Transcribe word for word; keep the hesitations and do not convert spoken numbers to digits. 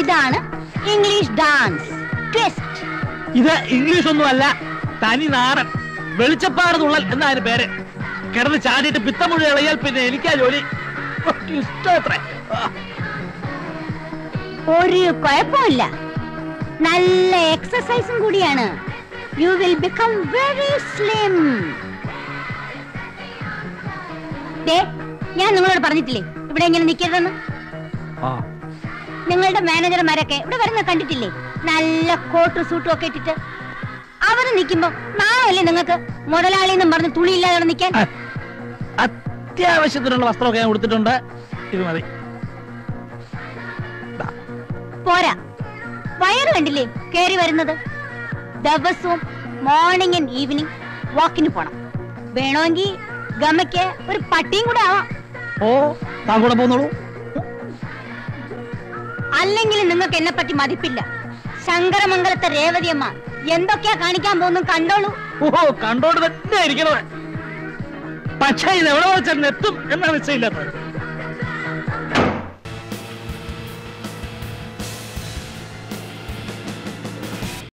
ഇതാണ് English dance twist. ഇത് English ഒന്നുമല്ല, തനി നാടൻ വെളിച്ചപ്പാട് തുള്ളൽ എന്നതിന് പേര്. കിടന്ന് ചാടിയിട്ട് പിത്തമുഴി ഇളയാൽ പിന്നെ എനിക്കാ ജോലി. ഒരു കുഴപ്പമില്ല, നല്ല എക്സസൈസും കൂടിയാണ്. You will become very slim. ദേ, ഞാൻ നിങ്ങളോട് പറഞ്ഞിട്ടില്ലേ ഇവിടെ എങ്ങനെ നിൽക്കരുതെന്ന്? നിങ്ങളുടെ മാനേജർമാരൊക്കെ ഇവിടെ വരുന്ന കണ്ടിട്ടില്ലേ നല്ല കോട്ടും സൂട്ടും ഒക്കെ ഇട്ടിട്ട്? അവര് നിൽക്കുമ്പോ നാളെ നിങ്ങൾക്ക് മുതലാളി എന്നും പറഞ്ഞ് തുണിയില്ലാതെ നിൽക്കാൻ. അത്യാവശ്യത്തിനുള്ള വസ്ത്രമൊക്കെ ഞാൻ കൊടുത്തിട്ടുണ്ട്, ഇത് മതി. പോരാ, വയറ് കണ്ടില്ലേ കയറി വരുന്നത്? ദിവസവും മോർണിംഗ് ആൻഡ് ഈവനിങ് വാക്കിന് പോണം. വേണമെങ്കിൽ ഗമയ്ക്ക് ഒരു പട്ടിയും കൂടെ ആവാം. ഓ, താൻ കൂടെ പോന്നോളൂ. അല്ലെങ്കിൽ നിങ്ങൾക്ക് എന്നെ പറ്റി മതിപ്പില്ല. ശങ്കരമംഗലത്തെ രേവതിയമ്മ എന്തൊക്കെയാ കാണിക്കാൻ പോകുന്നു കണ്ടോളൂ. ഓഹോ, കണ്ടോളൂ തന്നെ ഇരിക്കണോ? പക്ഷേ ഇത് എവിടെ വെച്ചാൽ എത്തും എന്ന വിഷയമില്ലാത്ത